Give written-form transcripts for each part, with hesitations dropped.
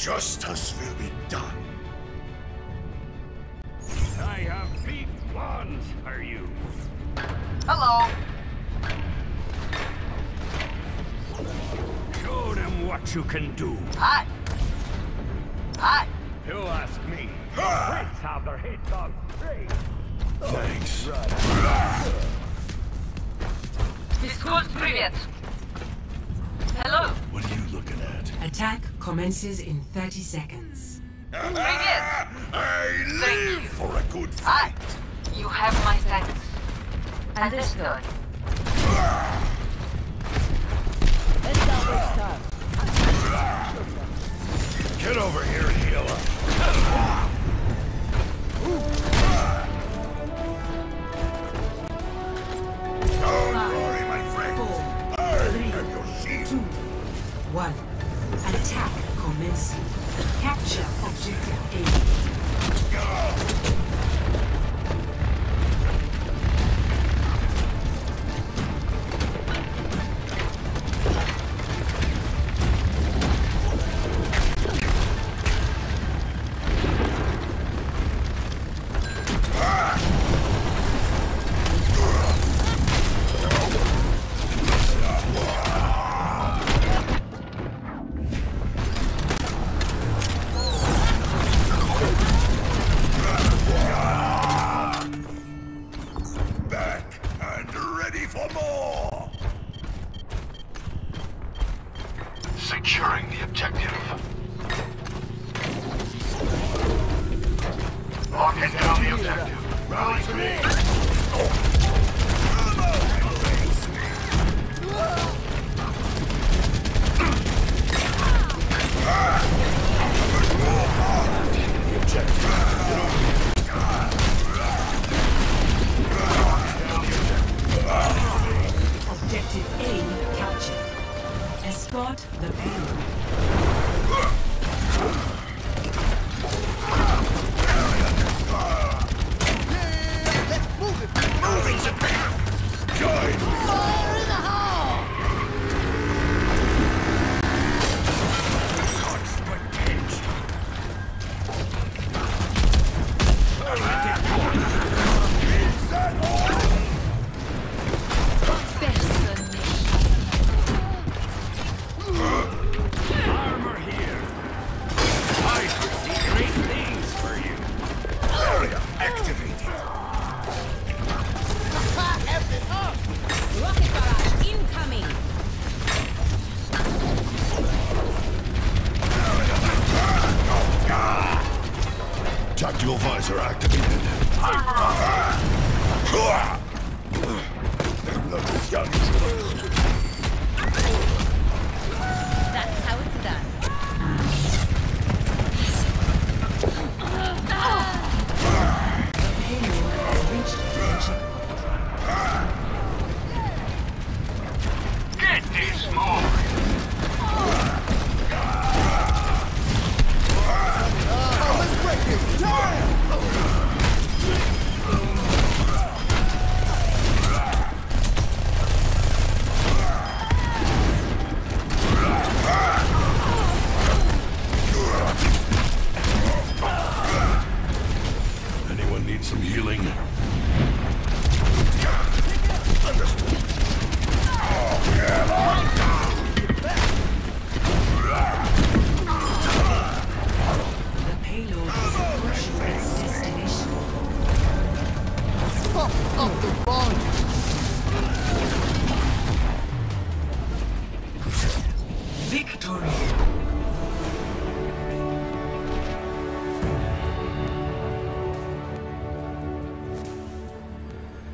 Justice will be done. I have big plans for you. Hello. Show them what you can do. Hi. Hi. You ask me. Let's have their heads on straight. Thanks. Discourse, привет. Hello. What are you looking at? Attack commences in 30 seconds. I live for a good fight. You have my thanks. Understood. Let's start. Get over here and heal up. Don't worry, my friend. One. Attack commencing. Capture objective A.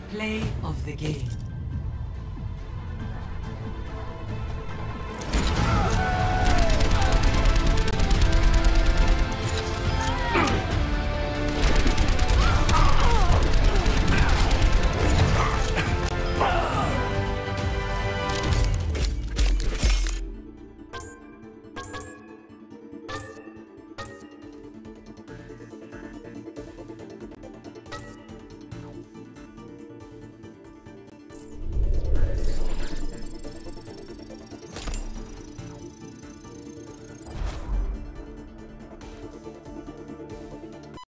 Play of the game.